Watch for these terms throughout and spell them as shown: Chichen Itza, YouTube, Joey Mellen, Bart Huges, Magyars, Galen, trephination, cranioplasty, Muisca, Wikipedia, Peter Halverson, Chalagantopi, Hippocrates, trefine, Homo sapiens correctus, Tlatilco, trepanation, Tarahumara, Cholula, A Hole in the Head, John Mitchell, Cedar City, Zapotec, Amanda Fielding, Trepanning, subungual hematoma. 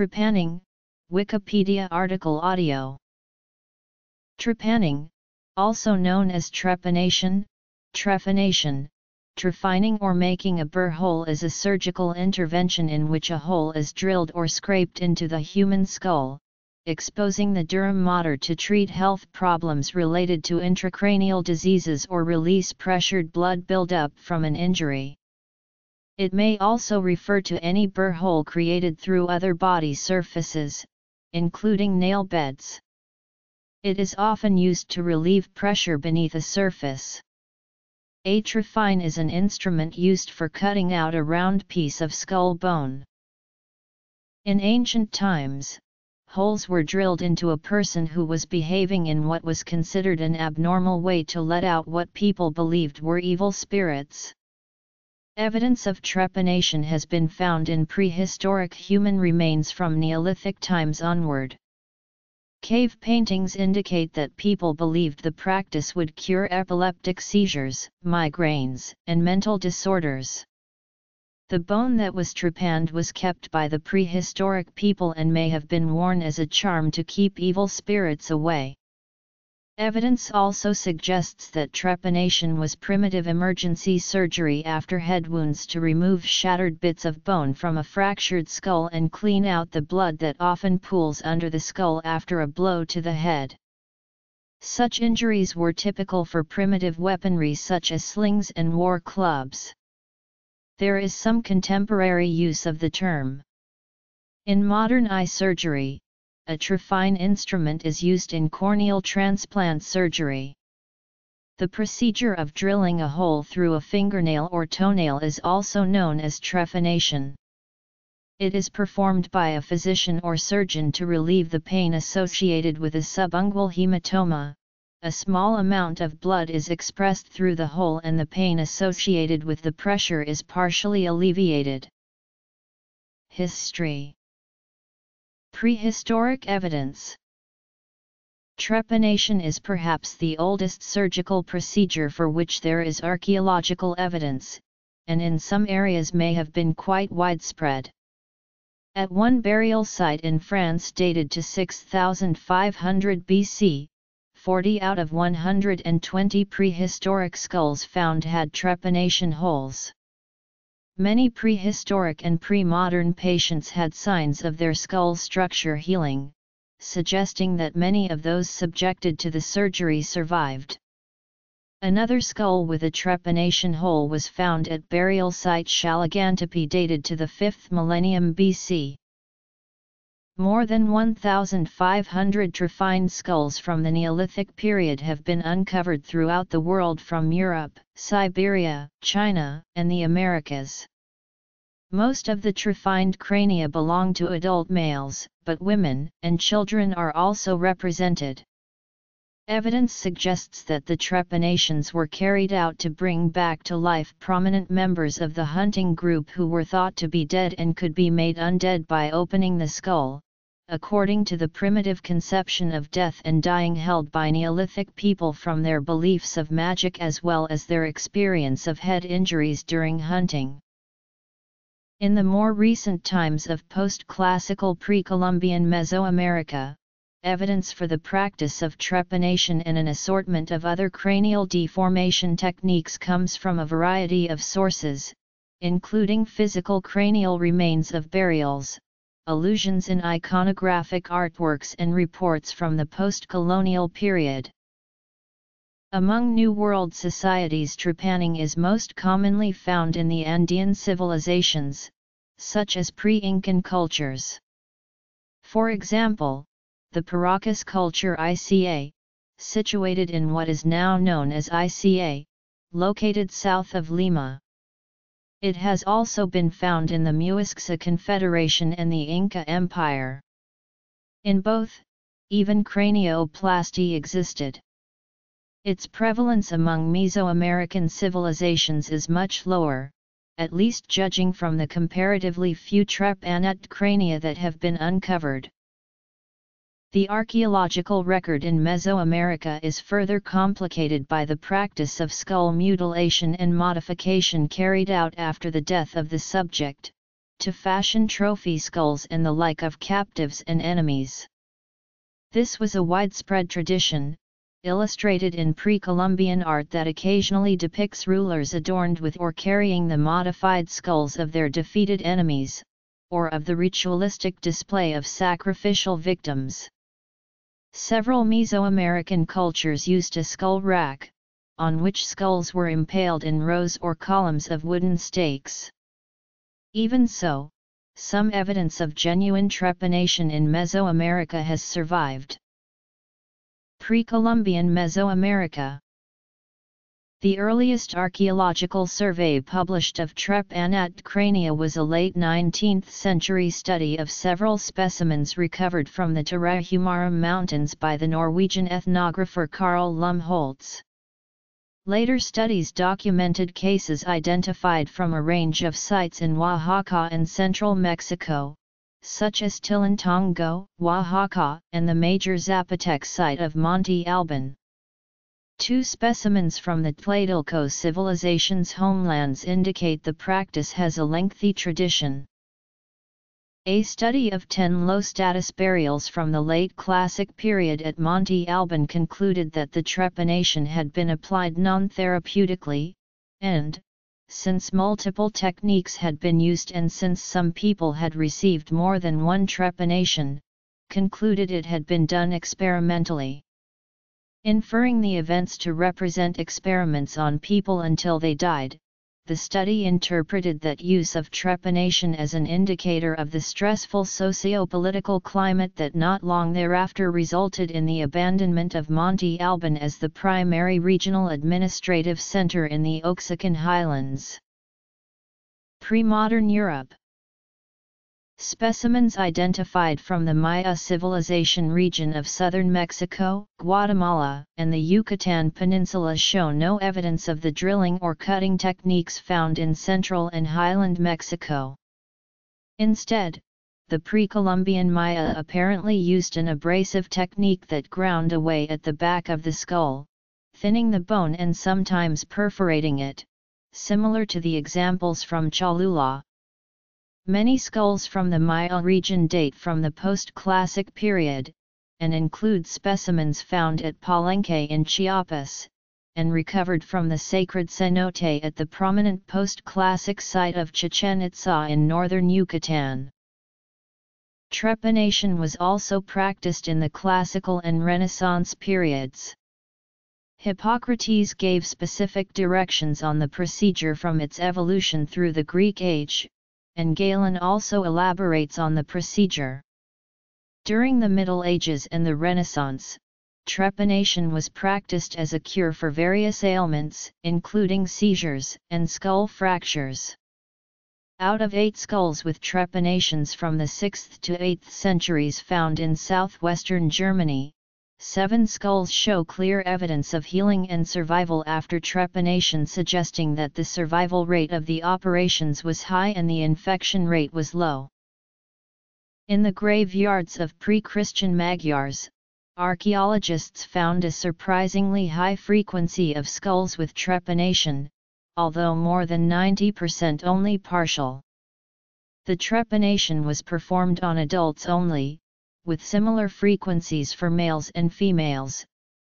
Trepanning, Wikipedia article audio. Trepanning, also known as trepanation, trephination, trefining or making a burr hole, is a surgical intervention in which a hole is drilled or scraped into the human skull, exposing the dura mater to treat health problems related to intracranial diseases or release pressured blood buildup from an injury. It may also refer to any burr hole created through other body surfaces, including nail beds. It is often used to relieve pressure beneath a surface. A trefine is an instrument used for cutting out a round piece of skull bone. In ancient times, holes were drilled into a person who was behaving in what was considered an abnormal way to let out what people believed were evil spirits. Evidence of trepanation has been found in prehistoric human remains from Neolithic times onward. Cave paintings indicate that people believed the practice would cure epileptic seizures, migraines, and mental disorders. The bone that was trepanned was kept by the prehistoric people and may have been worn as a charm to keep evil spirits away. Evidence also suggests that trepanation was primitive emergency surgery after head wounds to remove shattered bits of bone from a fractured skull and clean out the blood that often pools under the skull after a blow to the head. Such injuries were typical for primitive weaponry such as slings and war clubs. There is some contemporary use of the term. In modern eye surgery, a trefine instrument is used in corneal transplant surgery. The procedure of drilling a hole through a fingernail or toenail is also known as trepanation. It is performed by a physician or surgeon to relieve the pain associated with a subungual hematoma. A small amount of blood is expressed through the hole and the pain associated with the pressure is partially alleviated. History. Prehistoric evidence. Trepanation is perhaps the oldest surgical procedure for which there is archaeological evidence, and in some areas may have been quite widespread. At one burial site in France dated to 6500 BC, 40 out of 120 prehistoric skulls found had trepanation holes. Many prehistoric and pre-modern patients had signs of their skull structure healing, suggesting that many of those subjected to the surgery survived. Another skull with a trepanation hole was found at burial site Chalagantopi dated to the 5th millennium BC. More than 1,500 trefined skulls from the Neolithic period have been uncovered throughout the world from Europe, Siberia, China, and the Americas. Most of the trefined crania belong to adult males, but women and children are also represented. Evidence suggests that the trepanations were carried out to bring back to life prominent members of the hunting group who were thought to be dead and could be made undead by opening the skull, according to the primitive conception of death and dying held by Neolithic people from their beliefs of magic as well as their experience of head injuries during hunting. In the more recent times of post-classical pre-Columbian Mesoamerica, evidence for the practice of trepanation and an assortment of other cranial deformation techniques comes from a variety of sources, including physical cranial remains of burials, allusions in iconographic artworks and reports from the post-colonial period. Among New World societies, trepanning is most commonly found in the Andean civilizations, such as pre-Incan cultures. For example, the Paracas culture ICA, situated in what is now known as ICA, located south of Lima. It has also been found in the Muisca Confederation and the Inca Empire. In both, even cranioplasty existed. Its prevalence among Mesoamerican civilizations is much lower, at least judging from the comparatively few trepanate crania that have been uncovered. The archaeological record in Mesoamerica is further complicated by the practice of skull mutilation and modification carried out after the death of the subject, to fashion trophy skulls and the like of captives and enemies. This was a widespread tradition, illustrated in pre-Columbian art that occasionally depicts rulers adorned with or carrying the modified skulls of their defeated enemies, or of the ritualistic display of sacrificial victims. Several Mesoamerican cultures used a skull rack, on which skulls were impaled in rows or columns of wooden stakes. Even so, some evidence of genuine trepanation in Mesoamerica has survived. Pre-Columbian Mesoamerica. The earliest archaeological survey published of trepanate crania was a late 19th century study of several specimens recovered from the Tarahumara Mountains by the Norwegian ethnographer Carl Lumholtz. Later studies documented cases identified from a range of sites in Oaxaca and central Mexico, such as Tilantongo, Oaxaca, and the major Zapotec site of Monte Albán. Two specimens from the Tlatilco civilization's homelands indicate the practice has a lengthy tradition. A study of 10 low-status burials from the late Classic period at Monte Albán concluded that the trepanation had been applied non-therapeutically, and, since multiple techniques had been used and since some people had received more than one trepanation, concluded it had been done experimentally. Inferring the events to represent experiments on people until they died, the study interpreted that use of trepanation as an indicator of the stressful socio-political climate that not long thereafter resulted in the abandonment of Monte Albán as the primary regional administrative center in the Oaxacan Highlands. Pre-modern Europe. Specimens identified from the Maya civilization region of southern Mexico, Guatemala, and the Yucatan Peninsula show no evidence of the drilling or cutting techniques found in central and highland Mexico. Instead, the pre-Columbian Maya apparently used an abrasive technique that ground away at the back of the skull, thinning the bone and sometimes perforating it, similar to the examples from Cholula. Many skulls from the Maya region date from the post-Classic period, and include specimens found at Palenque in Chiapas, and recovered from the sacred cenote at the prominent post-Classic site of Chichen Itza in northern Yucatan. Trepanation was also practiced in the Classical and Renaissance periods. Hippocrates gave specific directions on the procedure from its evolution through the Greek age, and Galen also elaborates on the procedure. During the Middle Ages and the Renaissance, trepanation was practiced as a cure for various ailments, including seizures and skull fractures. Out of 8 skulls with trepanations from the 6th to 8th centuries found in southwestern Germany, 7 skulls show clear evidence of healing and survival after trepanation, suggesting that the survival rate of the operations was high and the infection rate was low. In the graveyards of pre-Christian Magyars, archaeologists found a surprisingly high frequency of skulls with trepanation, although more than 90% only partial. The trepanation was performed on adults only, with similar frequencies for males and females,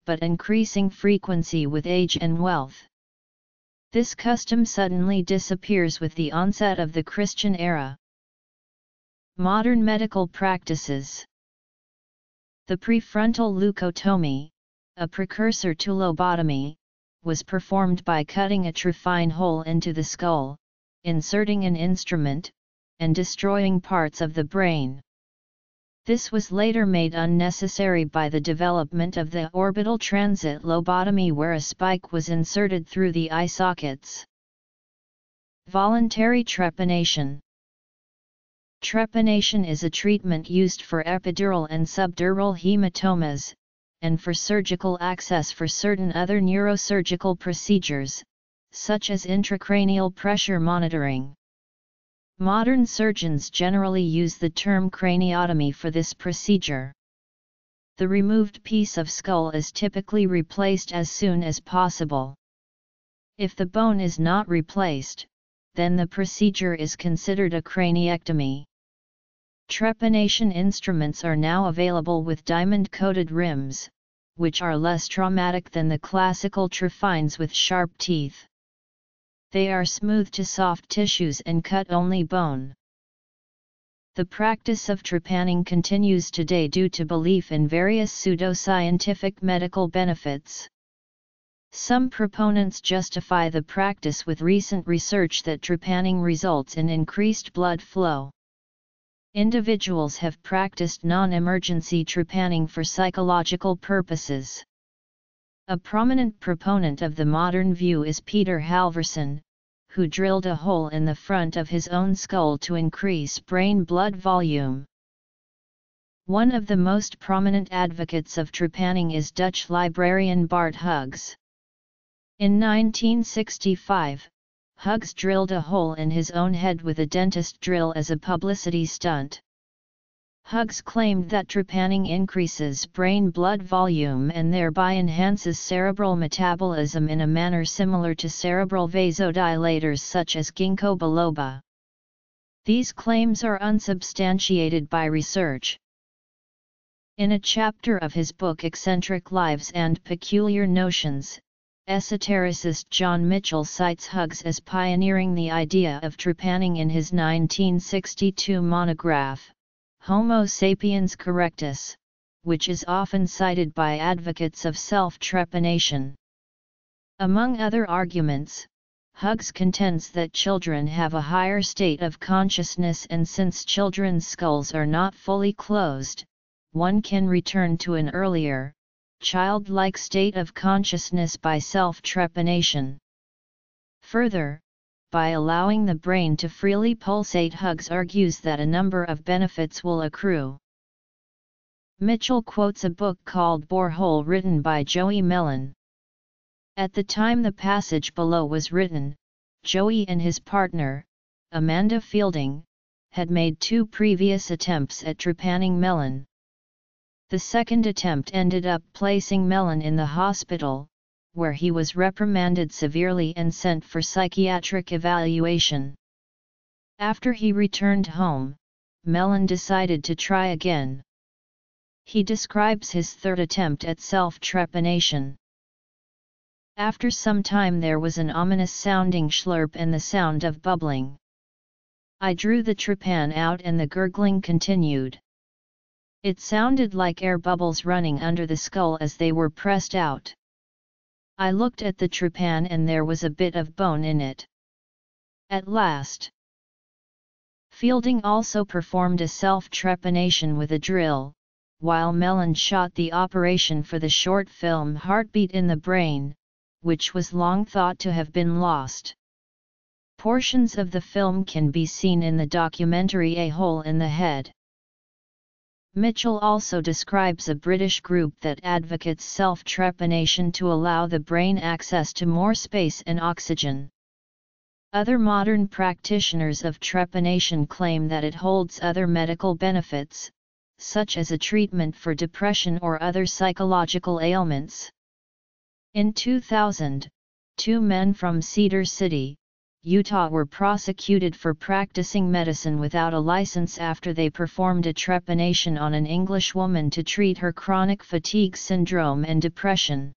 but increasing frequency with age and wealth. This custom suddenly disappears with the onset of the Christian era. Modern medical practices. The prefrontal leucotomy, a precursor to lobotomy, was performed by cutting a trephine hole into the skull, inserting an instrument, and destroying parts of the brain. This was later made unnecessary by the development of the orbital transit lobotomy, where a spike was inserted through the eye sockets. Voluntary trepanation. Trepanation is a treatment used for epidural and subdural hematomas, and for surgical access for certain other neurosurgical procedures, such as intracranial pressure monitoring. Modern surgeons generally use the term craniotomy for this procedure. The removed piece of skull is typically replaced as soon as possible. If the bone is not replaced, then the procedure is considered a craniectomy. Trepanation instruments are now available with diamond-coated rims, which are less traumatic than the classical trepines with sharp teeth. They are smooth to soft tissues and cut only bone. The practice of trepanning continues today due to belief in various pseudoscientific medical benefits. Some proponents justify the practice with recent research that trepanning results in increased blood flow. Individuals have practiced non-emergency trepanning for psychological purposes. A prominent proponent of the modern view is Peter Halverson, who drilled a hole in the front of his own skull to increase brain blood volume. One of the most prominent advocates of trepanning is Dutch librarian Bart Huges. In 1965, Huges drilled a hole in his own head with a dentist drill as a publicity stunt. Huges claimed that trepanning increases brain blood volume and thereby enhances cerebral metabolism in a manner similar to cerebral vasodilators such as ginkgo biloba. These claims are unsubstantiated by research. In a chapter of his book Eccentric Lives and Peculiar Notions, esotericist John Mitchell cites Huges as pioneering the idea of trepanning in his 1962 monograph, Homo sapiens correctus, which is often cited by advocates of self-trepanation. Among other arguments, Huges contends that children have a higher state of consciousness, and since children's skulls are not fully closed, one can return to an earlier, childlike state of consciousness by self-trepanation. Further, by allowing the brain to freely pulsate, Huges argues that a number of benefits will accrue. Mitchell quotes a book called Borehole written by Joey Mellen. At the time the passage below was written, Joey and his partner, Amanda Fielding, had made two previous attempts at trepanning Mellen. The second attempt ended up placing Mellen in the hospital, where he was reprimanded severely and sent for psychiatric evaluation. After he returned home, Mellen decided to try again. He describes his third attempt at self-trepanation. After some time there was an ominous-sounding slurp and the sound of bubbling. I drew the trepan out and the gurgling continued. It sounded like air bubbles running under the skull as they were pressed out. I looked at the trepan and there was a bit of bone in it. At last. Fielding also performed a self-trepanation with a drill, while Mellen shot the operation for the short film Heartbeat in the Brain, which was long thought to have been lost. Portions of the film can be seen in the documentary A Hole in the Head. Mitchell also describes a British group that advocates self-trepanation to allow the brain access to more space and oxygen. Other modern practitioners of trepanation claim that it holds other medical benefits, such as a treatment for depression or other psychological ailments. In 2000, two men from Cedar City, Utah were prosecuted for practicing medicine without a license after they performed a trepanation on an English woman to treat her chronic fatigue syndrome and depression.